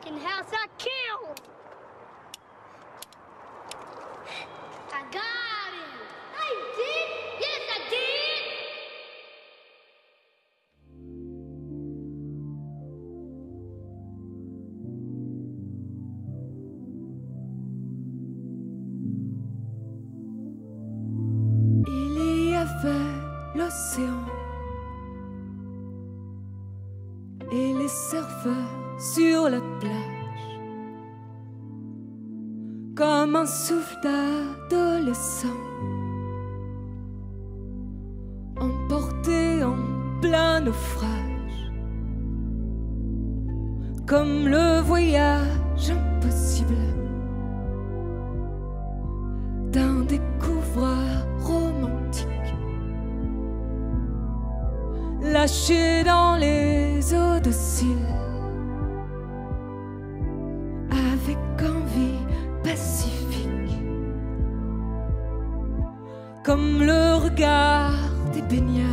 fucking house, I killed. I got him. No, you did? Yes, I did. Il y avait l'océan et les surfeurs sur la plage, comme un souffle d'adolescent, emporté en plein naufrage, comme le voyage impossible d'un découvreur romantique, lâché dans les eaux dociles, avec envie pacifique, comme le regard des baigneurs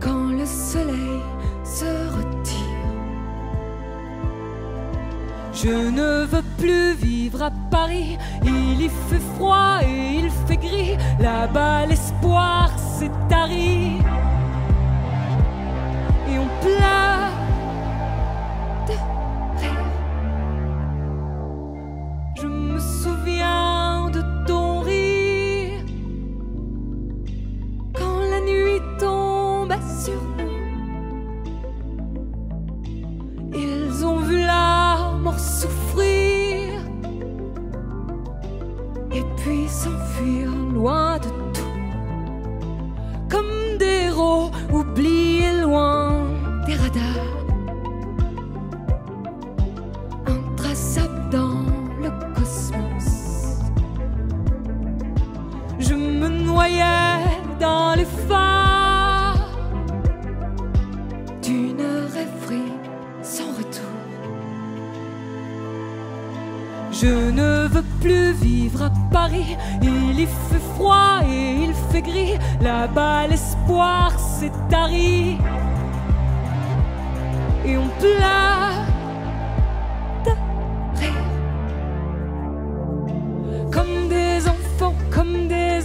quand le soleil se retire. Je ne veux plus vivre à Paris, il y fait froid et il fait gris, là-bas l'espoir s'est tari et on pleure de rire. Je me souviens de ton rire quand la nuit tombe sur nous. Ils ont vu la mort souffrir et puis s'enfuir loin de tout, comme des héros oubliés loin des radars, intraçables dans le cosmos. Je me noyais dans les phares d'une rêverie sans retour. Je ne veux plus vivre à Paris, il y fait froid et il fait gris, là-bas l'espoir s'est tari et on pleure de rire, comme des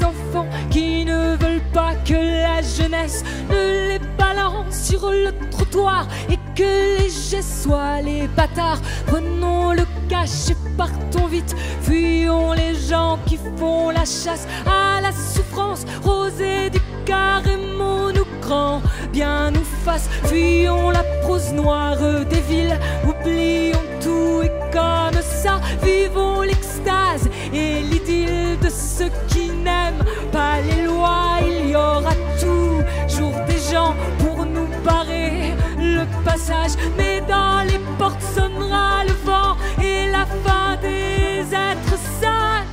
enfants qui ne veulent pas que la jeunesse ne les balance sur le trottoir et que les gestes soient les bâtards. Prenons le cachet, partons vite, fuyons les gens qui font la chasse à la souffrance. Rosée du Carrément nous grand bien nous fasse, fuyons la prose noire des villes, oublions tout et comme ça vivons l'extase et l'idylle de ceux qui n'aiment pas les lois. Il y aura toujours des gens pour nous barrer le passage, mais dans les portes sonnera le vent et la fin des êtres sages.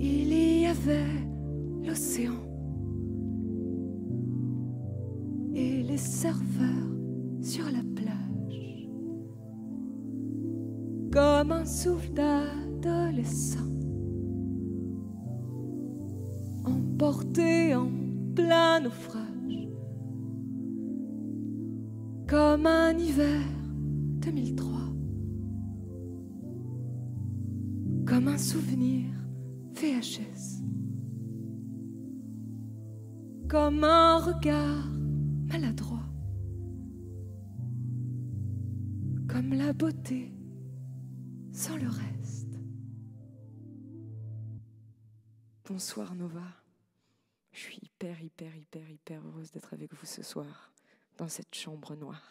Il y avait l'océan et les surfeurs sur la plage, comme un souffle d'adolescent, emporté en plein naufrage, comme un hiver 2003, comme un souvenir VHS, comme un regard maladroit, comme la beauté sans le reste. Bonsoir Nova, je suis hyper heureuse d'être avec vous ce soir dans cette chambre noire.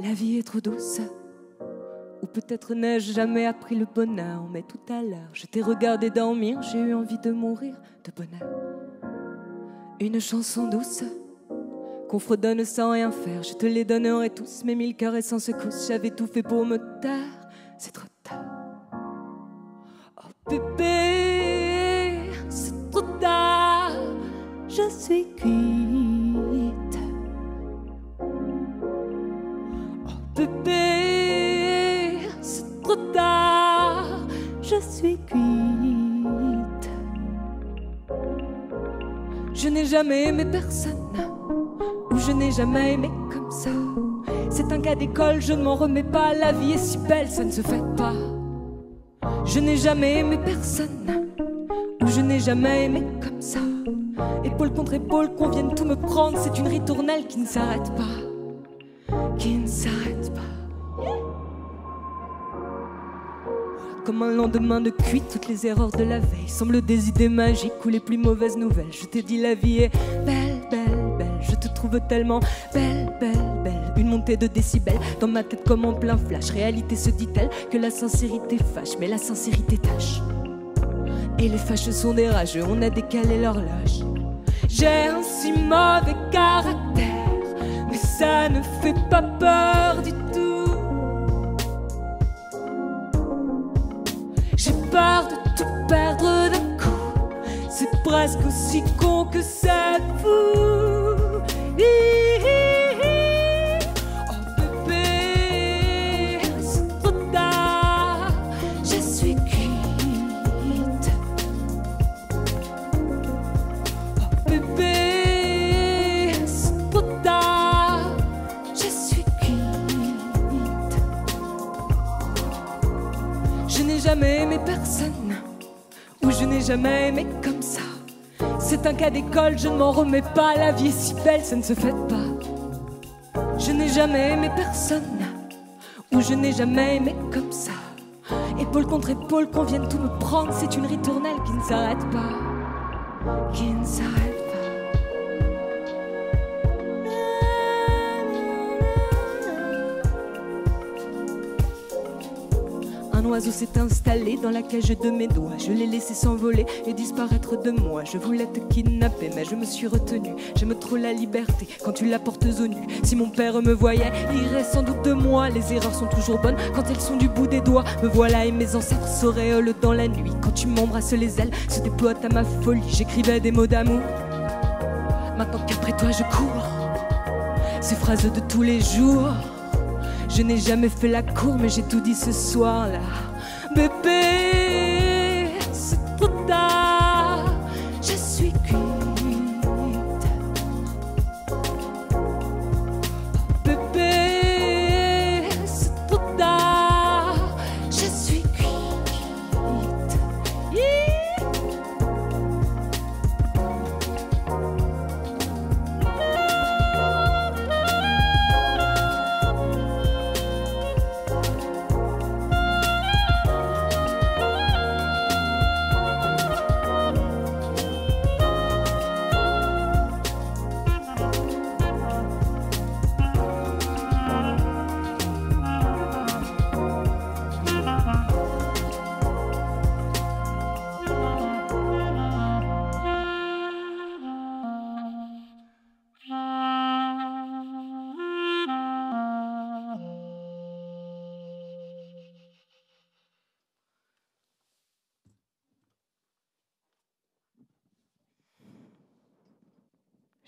La vie est trop douce, ou peut-être n'ai-je jamais appris le bonheur. Mais tout à l'heure, je t'ai regardé dormir, j'ai eu envie de mourir de bonheur. Une chanson douce qu'on fredonne sans rien faire. Je te les donnerai tous, mes 1000 caresses sans secousse. J'avais tout fait pour me taire, c'est trop tard. Oh bébé, c'est trop tard, je suis cuite. Oh bébé, c'est trop tard, je suis cuite. Je n'ai jamais aimé personne, ou je n'ai jamais aimé comme ça. C'est un cas d'école, je ne m'en remets pas. La vie est si belle, ça ne se fait pas. Je n'ai jamais aimé personne, ou je n'ai jamais aimé comme ça. Épaule contre épaule, qu'on vienne tout me prendre. C'est une ritournelle qui ne s'arrête pas, qui ne s'arrête pas. Comme un lendemain de cuite, toutes les erreurs de la veille semblent des idées magiques ou les plus mauvaises nouvelles. Je t'ai dit la vie est belle, belle, belle. Je te trouve tellement belle, belle, belle. Une montée de décibels dans ma tête comme en plein flash. Réalité se dit-elle que la sincérité fâche, mais la sincérité tâche. Et les fâcheux sont des rageux, on a décalé l'horloge. J'ai un si mauvais caractère, mais ça ne fait pas peur du tout. J'ai peur de tout perdre d'un coup, c'est presque aussi con que ça vous. Je n'ai jamais aimé personne, ou je n'ai jamais aimé comme ça. C'est un cas d'école, je ne m'en remets pas. La vie est si belle, ça ne se fait pas. Je n'ai jamais aimé personne, ou je n'ai jamais aimé comme ça. Épaule contre épaule, qu'on vienne tout me prendre. C'est une ritournelle qui ne s'arrête pas, qui ne s'arrête pas. Un oiseau s'est installé dans la cage de mes doigts. Je l'ai laissé s'envoler et disparaître de moi. Je voulais te kidnapper, mais je me suis retenue. J'aime trop la liberté quand tu la portes aux nues. Si mon père me voyait, il irait sans doute de moi. Les erreurs sont toujours bonnes quand elles sont du bout des doigts. Me voilà et mes ancêtres s'auréolent dans la nuit. Quand tu m'embrasses, les ailes se déploient à ma folie. J'écrivais des mots d'amour, maintenant qu'après toi je cours. Ces phrases de tous les jours. Je n'ai jamais fait la cour, mais j'ai tout dit ce soir-là. Bébé, c'est trop tard, je suis cuite. Bébé, c'est trop tard, je suis cuite.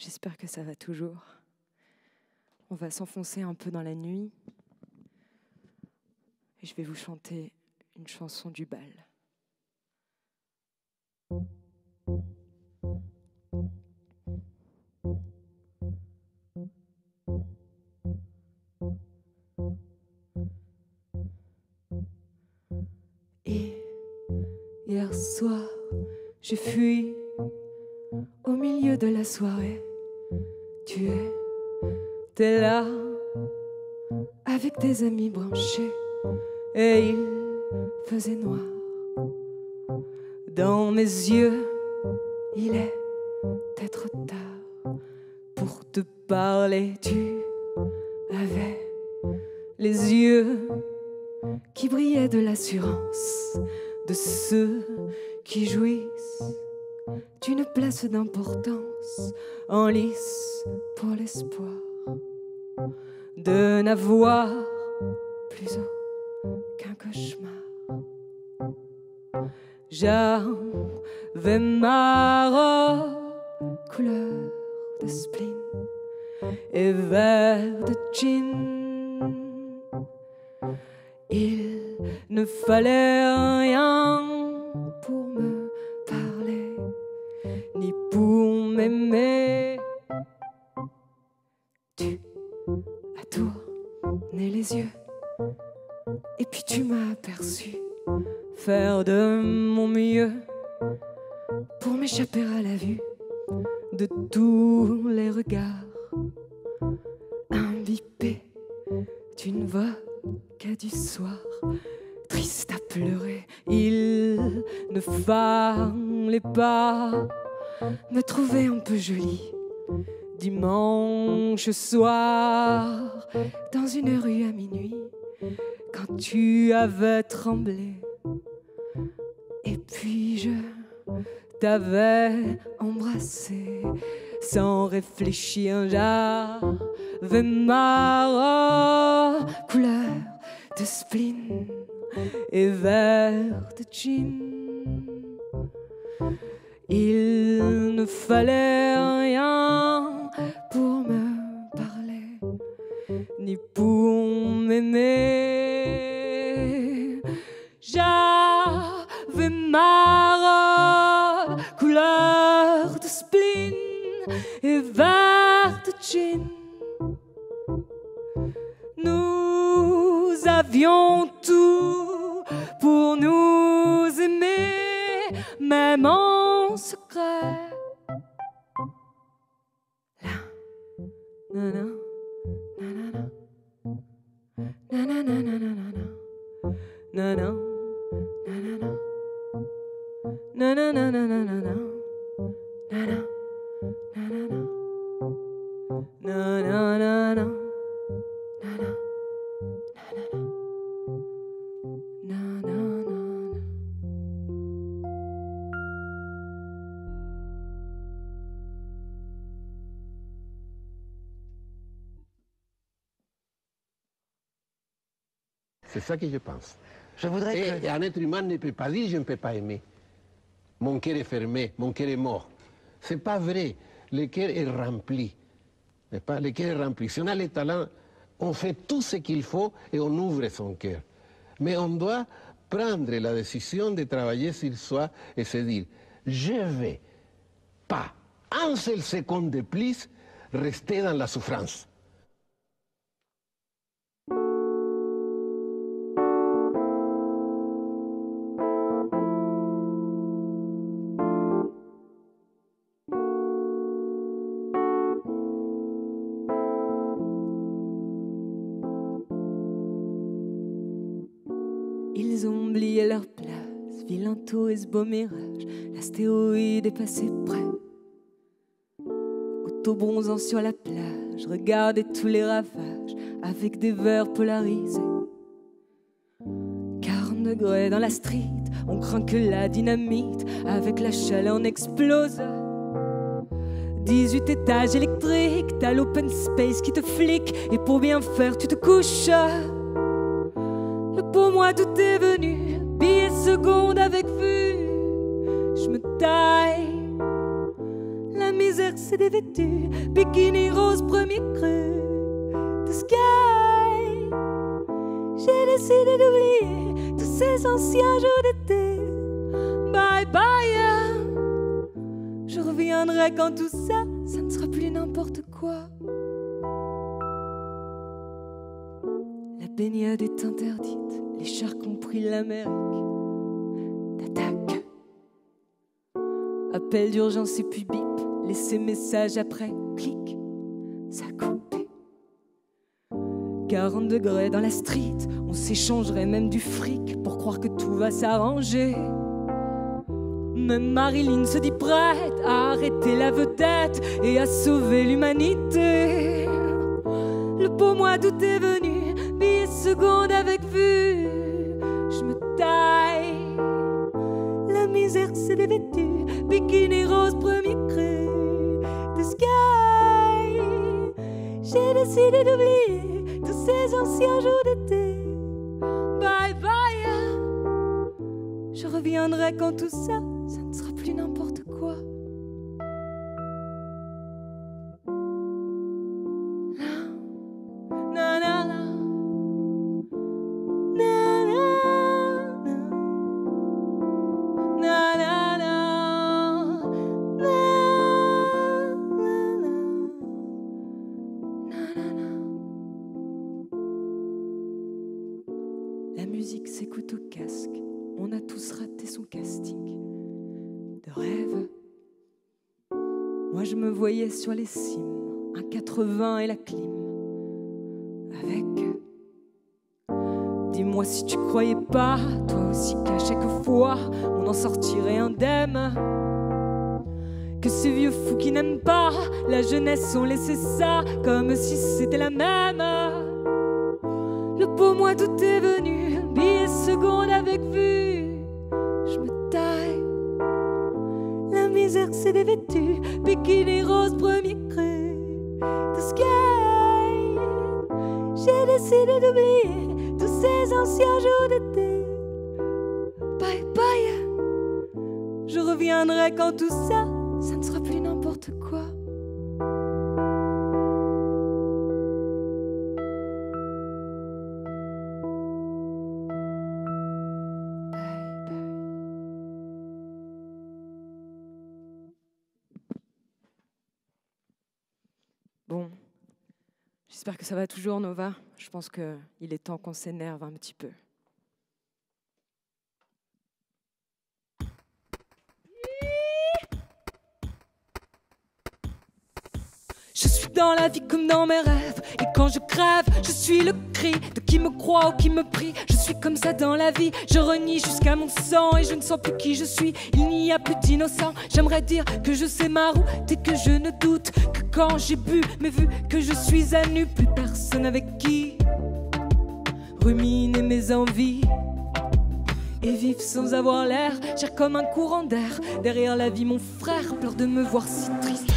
J'espère que ça va toujours. On va s'enfoncer un peu dans la nuit. Et je vais vous chanter une chanson du bal. Et hier soir, j'ai fui au milieu de la soirée. Tu étais là avec tes amis branchés et il faisait noir. Dans mes yeux, il était trop tard pour te parler. Tu avais les yeux qui brillaient de l'assurance de ceux qui jouissent d'une place d'importance, en lice pour l'espoir de n'avoir plus aucun cauchemar. J'avais ma robe couleur de spleen et vert de jean. Il ne fallait rien pour me parler, ni pour m'aimer. Tu as tourné les yeux, et puis tu m'as aperçu faire de mon mieux pour m'échapper à la vue de tous les regards, imbibé d'une vodka du soir, triste à pleurer. Il ne fallait pas me trouver un peu jolie dimanche soir dans une rue à minuit, quand tu avais tremblé et puis je t'avais embrassé sans réfléchir. J'avais ma couleur de spleen et vert de jean. Il ne fallait rien pour me parler, ni pour m'aimer. J'avais ma robe couleur de spleen et vert de jean. Nous avions tout pour nous aimer, même en secret. C'est ça que je pense. Je voudrais que... Un être humain ne peut pas dire je ne peux pas aimer. Mon cœur est fermé, mon cœur est mort. C'est pas vrai. Le cœur est rempli. Le cœur est rempli. Si on a les talents, on fait tout ce qu'il faut et on ouvre son cœur. Mais on doit prendre la décision de travailler sur soi et se dire je ne vais pas, un seul seconde de plus, rester dans la souffrance. Ils ont oublié leur place, vilain taux et ce beau mirage, l'astéroïde est passé près. Auto bronzant sur la plage, regardez tous les ravages avec des verres polarisés. 40 degrés dans la street, on craint que la dynamite avec la chaleur en explose. 18 étages électriques, t'as l'open space qui te flique et pour bien faire tu te couches. Pour moi tout est venu, billet seconde avec vue. Je me taille, la misère s'est dévêtue. Bikini rose premier cru, the sky. J'ai décidé d'oublier tous ces anciens jours d'été. Bye bye, je reviendrai quand tout ça, ça ne sera plus n'importe quoi. La baignade est interdite, les sharks ont pris l'Amérique d'attaque. Appel d'urgence et puis bip, laissez message après, clic, ça a coupé. 40 degrés dans la street, on s'échangerait même du fric pour croire que tout va s'arranger. Même Marilyn se dit prête à arrêter la vedette et à sauver l'humanité. Le beau mois d'août est venu, seconde avec vue, je me taille, la misère s'est dévêtue. Lamborghini rose, premier cru de Sky. J'ai décidé d'oublier tous ces anciens jours d'été. Bye bye, je reviendrai quand tout ça, ça ne sera plus n'importe quoi. Sur les cimes, un 80 et la clim. Avec dis-moi si tu croyais pas, toi aussi, qu'à chaque fois on en sortirait indemne. Que ces vieux fous qui n'aiment pas la jeunesse ont laissé ça comme si c'était la même. Le beau moi tout est venu, billet seconde avec vue. Je me taille, la misère s'est dévêtue. Bikini rose, premier cru de Sky. J'ai décidé d'oublier tous ces anciens jours d'été. Bye bye, je reviendrai quand tout ça, ça ne sera plus n'importe quoi. J'espère que ça va toujours, Nova. Je pense qu'il est temps qu'on s'énerve un petit peu. Je suis dans la vie comme dans mes rêves. Et quand je crève, je suis le cri de qui me croit ou qui me prie. Je suis comme ça dans la vie. Je renie jusqu'à mon sang et je ne sens plus qui je suis. Il n'y a plus d'innocent. J'aimerais dire que je sais ma route et que je ne doute que quand j'ai bu, mais vu que je suis à nu, plus personne avec qui ruminer mes envies et vivre sans avoir l'air, cher comme un courant d'air. Derrière la vie, mon frère pleure de me voir si triste.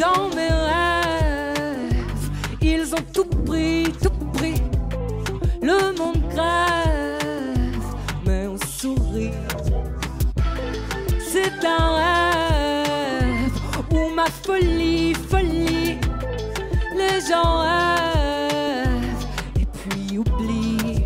Dans mes rêves, ils ont tout pris, tout pris. Le monde grève, mais on sourit. C'est un rêve où ma folie, folie. Les gens rêvent et puis oublient.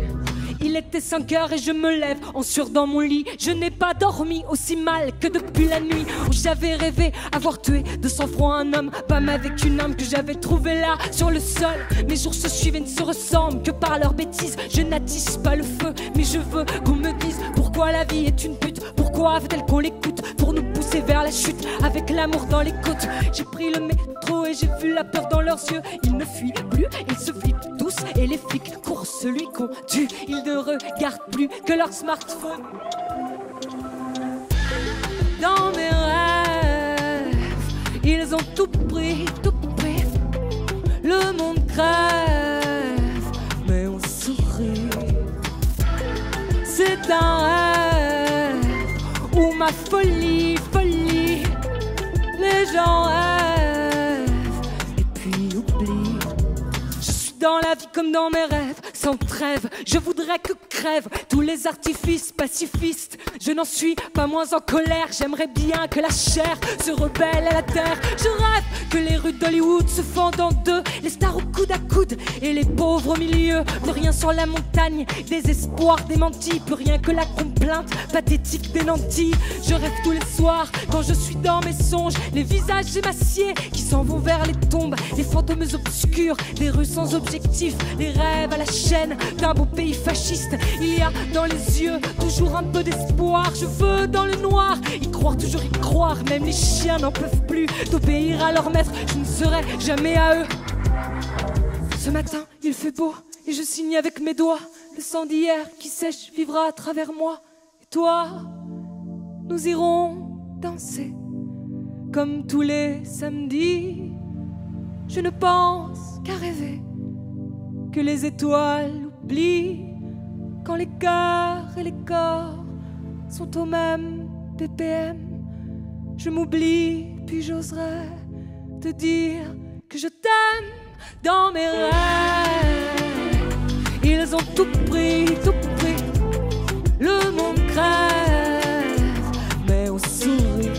Il était 5 heures et je me lève en sueur dans mon lit. Je n'ai pas dormi aussi mal que depuis la nuit où j'avais rêvé avoir tué de sang-froid un homme. Bam, avec une arme que j'avais trouvée là sur le sol. Mes jours se suivent et ne se ressemblent que par leurs bêtises. Je n'attise pas le feu, mais je veux qu'on me dise pourquoi la vie est une pute. Pourquoi faut-elle qu'on l'écoute pour nous pousser vers la chute avec l'amour dans les côtes. J'ai pris le métro et j'ai vu la peur dans leurs yeux. Ils ne fuient plus, ils se flippent tous et les flics courent celui qu'on tue. Ils ne regardent plus que leur smartphone. Dans mes rêves, ils ont tout pris, tout pris. Le monde crève, mais on sourit. C'est un rêve où ma folie, folie. Les gens rêvent et puis oublient. Je suis dans la vie comme dans mes rêves. Sans trêve, je voudrais que crèvent tous les artifices pacifistes. Je n'en suis pas moins en colère. J'aimerais bien que la chair se rebelle à la terre. Je rêve que les rues d'Hollywood se fendent en deux, les stars au coude à coude et les pauvres au milieu. Plus rien sur la montagne, des espoirs démentis, plus rien que la complainte pathétique des nantis. Je rêve tous les soirs quand je suis dans mes songes, les visages émaciés qui s'en vont vers les tombes, les fantômes obscurs, des rues sans objectif, les rêves à la chair d'un beau pays fasciste. Il y a dans les yeux toujours un peu d'espoir. Je veux dans le noir y croire, toujours y croire. Même les chiens n'en peuvent plus d'obéir à leur maître. Je ne serai jamais à eux. Ce matin il fait beau et je signe avec mes doigts. Le sang d'hier qui sèche vivra à travers moi. Et toi, nous irons danser comme tous les samedis. Je ne pense qu'à rêver que les étoiles oublient quand les cœurs et les corps sont au même ppm. Je m'oublie, puis j'oserais te dire que je t'aime dans mes rêves. Ils ont tout pris, tout pris. Le monde crève, mais on sourit.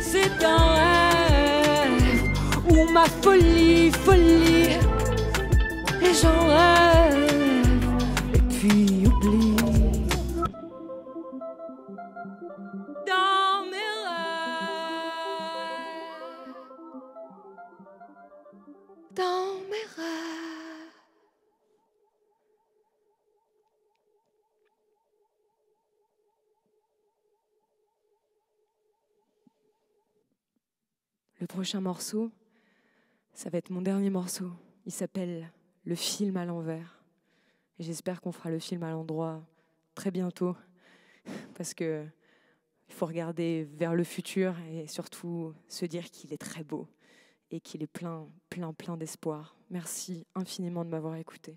C'est un rêve où ma folie, et j'en rêve, et puis oublie. Dans mes rêves, dans mes rêves. Le prochain morceau, ça va être mon dernier morceau. Il s'appelle « Le film à l'envers ». Et j'espère qu'on fera le film à l'endroit très bientôt, parce qu'il faut regarder vers le futur et surtout se dire qu'il est très beau et qu'il est plein d'espoir. Merci infiniment de m'avoir écouté.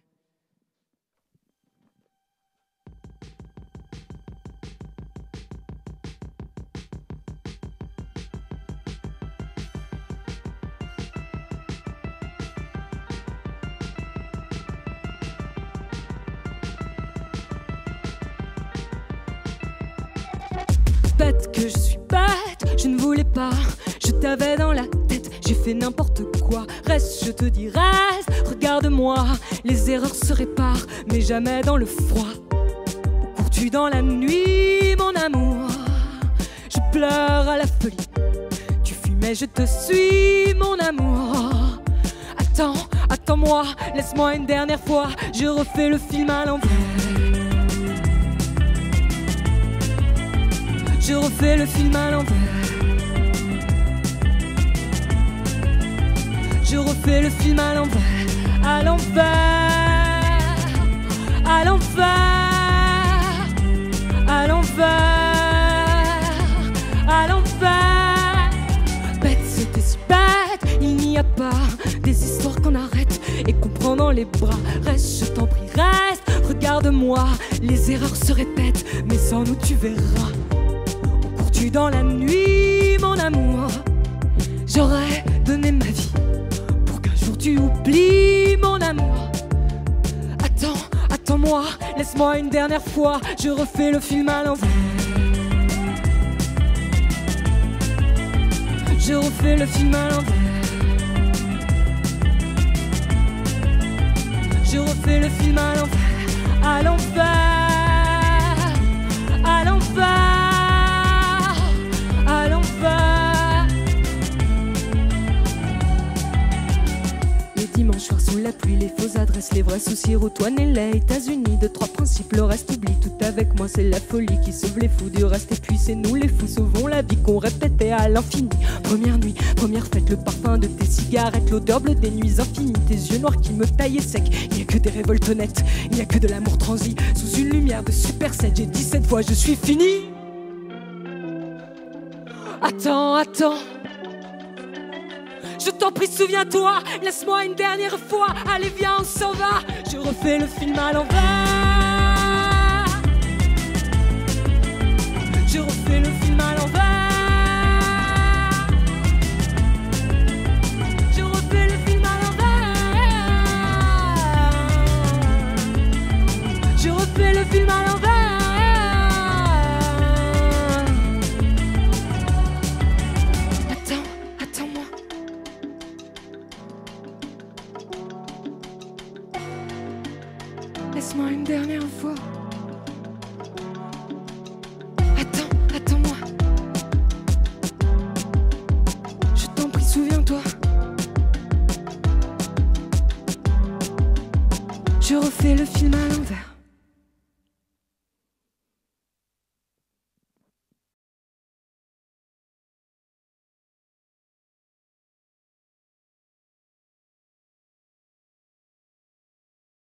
Que je suis bête, je ne voulais pas, je t'avais dans la tête, j'ai fait n'importe quoi. Reste, je te dis reste, regarde-moi, les erreurs se réparent, mais jamais dans le froid. Cours-tu dans la nuit, mon amour, je pleure à la folie. Tu fuis mais je te suis, mon amour. Attends, attends-moi, laisse-moi une dernière fois, je refais le film à l'envers. Je refais le film à l'envers. Je refais le film à l'envers. À l'envers. À l'envers. À l'envers. À l'envers. Bête, c'était si bête. Il n'y a pas des histoires qu'on arrête et qu'on prend dans les bras. Reste, je t'en prie, reste. Regarde-moi, les erreurs se répètent, mais sans nous tu verras. Tu dans la nuit, mon amour, j'aurais donné ma vie pour qu'un jour tu oublies, mon amour. Attends, attends-moi, laisse-moi une dernière fois, je refais le film à l'envers. Je refais le film à l'envers. Je refais le film à l'envers. À l'envers. À l'envers. Soir sous la pluie, les fausses adresses, les vrais soucis, Routouane et les États-Unis. De trois principes, le reste oublie, tout avec moi, c'est la folie qui sauve les fous du reste. Et puis c'est nous les fous, sauvons la vie qu'on répétait à l'infini. Première nuit, première fête, le parfum de tes cigarettes, l'odeur bleue des nuits infinies, tes yeux noirs qui me taillaient sec. Il n'y a que des révoltes honnêtes, il n'y a que de l'amour transi, sous une lumière de Super 7, j'ai 17 fois, je suis fini. Attends, attends. Je t'en prie, souviens-toi, laisse-moi une dernière fois, allez viens, on s'en va. Je refais le film à l'envers. Je refais le film à l'envers. Je refais le film à l'envers. Je refais le film à l'envers. Laisse-moi une dernière fois.